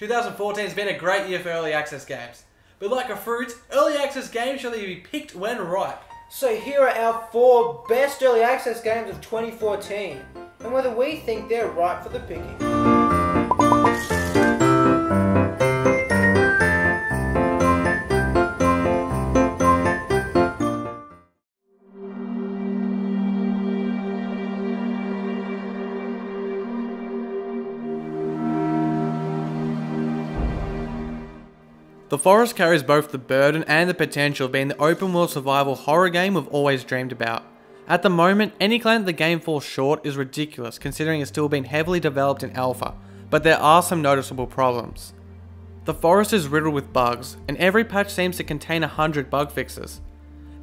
2014 has been a great year for early access games. But like a fruit, early access games should be picked when ripe. So here are our 4 best early access games of 2014, and whether we think they're ripe for the picking. The Forest carries both the burden and the potential of being the open-world survival horror game we've always dreamed about. At the moment, any claim that the game falls short is ridiculous considering it's still being heavily developed in alpha, but there are some noticeable problems. The Forest is riddled with bugs, and every patch seems to contain 100 bug fixes.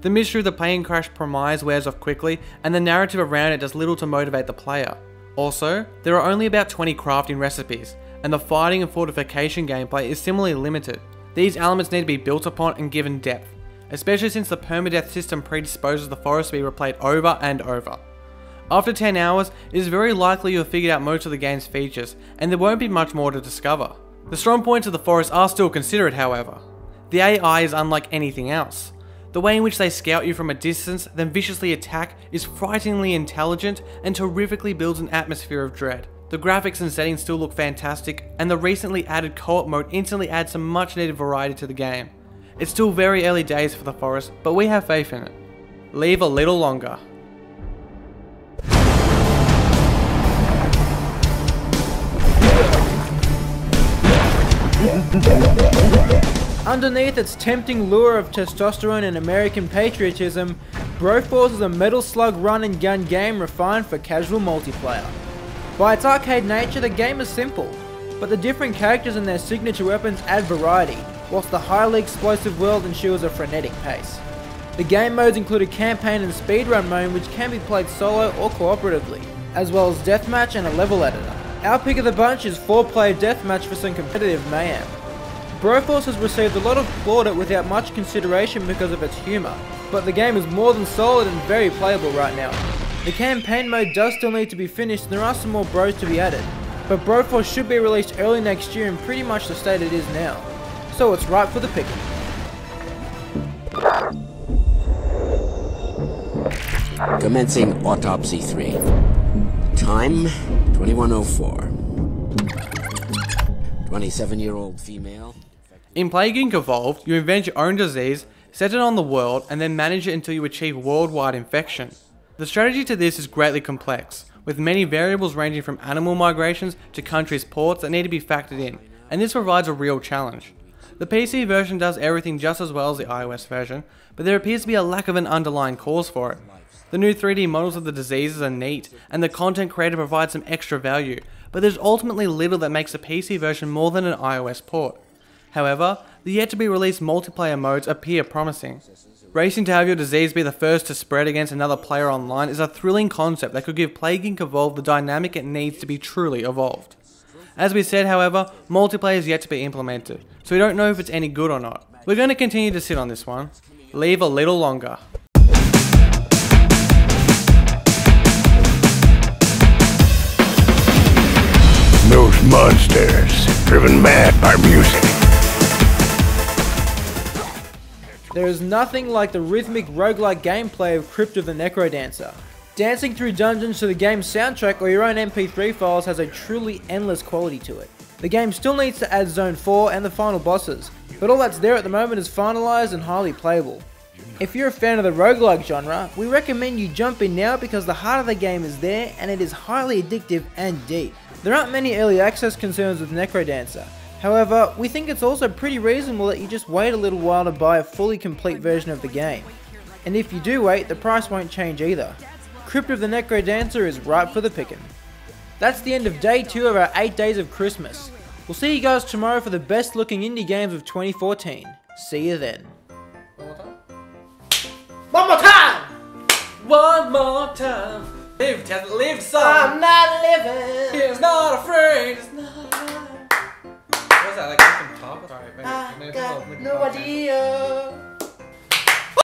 The mystery of the plane crash premise wears off quickly, and the narrative around it does little to motivate the player. Also, there are only about 20 crafting recipes, and the fighting and fortification gameplay is similarly limited. These elements need to be built upon and given depth, especially since the permadeath system predisposes the Forest to be replayed over and over. After 10 hours, it is very likely you have figured out most of the game's features, and there won't be much more to discover. The strong points of the Forest are still considered, however. The AI is unlike anything else. The way in which they scout you from a distance, then viciously attack, is frighteningly intelligent and terrifically builds an atmosphere of dread. The graphics and settings still look fantastic, and the recently added co-op mode instantly adds some much needed variety to the game. It's still very early days for the Forest, but we have faith in it. Leave a little longer. Underneath its tempting lure of testosterone and American patriotism, Broforce is a metal slug run and gun game refined for casual multiplayer. By its arcade nature, the game is simple, but the different characters and their signature weapons add variety, whilst the highly explosive world ensures a frenetic pace. The game modes include a campaign and speedrun mode which can be played solo or cooperatively, as well as deathmatch and a level editor. Our pick of the bunch is 4-player deathmatch for some competitive mayhem. Broforce has received a lot of plaudit without much consideration because of its humour, but the game is more than solid and very playable right now. The campaign mode does still need to be finished and there are some more bros to be added, but Broforce should be released early next year in pretty much the state it is now, so it's ripe for the picking. Commencing Autopsy 3. Time, 2104. 27-year-old female. In Plague Inc. Evolved, you invent your own disease, set it on the world, and then manage it until you achieve worldwide infection. The strategy to this is greatly complex, with many variables ranging from animal migrations to countries' ports that need to be factored in, and this provides a real challenge. The PC version does everything just as well as the iOS version, but there appears to be a lack of an underlying cause for it. The new 3D models of the diseases are neat, and the content creator provides some extra value, but there's ultimately little that makes the PC version more than an iOS port. However, the yet-to-be-released multiplayer modes appear promising. Racing to have your disease be the first to spread against another player online is a thrilling concept that could give Plague Inc. Evolved the dynamic it needs to be truly evolved. As we said, however, multiplayer is yet to be implemented, so we don't know if it's any good or not. We're going to continue to sit on this one. Leave a little longer. Those monsters, driven mad by music. There is nothing like the rhythmic roguelike gameplay of Crypt of the NecroDancer. Dancing through dungeons to the game's soundtrack or your own MP3 files has a truly endless quality to it. The game still needs to add Zone 4 and the final bosses, but all that's there at the moment is finalised and highly playable. If you're a fan of the roguelike genre, we recommend you jump in now because the heart of the game is there and it is highly addictive and deep. There aren't many early access concerns with NecroDancer. However, we think it's also pretty reasonable that you just wait a little while to buy a fully complete version of the game. And if you do wait, the price won't change either. Crypt of the NecroDancer is ripe for the picking. That's the end of day 2 of our 8 days of Christmas. We'll see you guys tomorrow for the best looking indie games of 2014. See you then. One more time! Live, Tessa, live, son! I'm not living! He's not afraid! It's not afraid! That, like, sorry, maybe, I got no idea.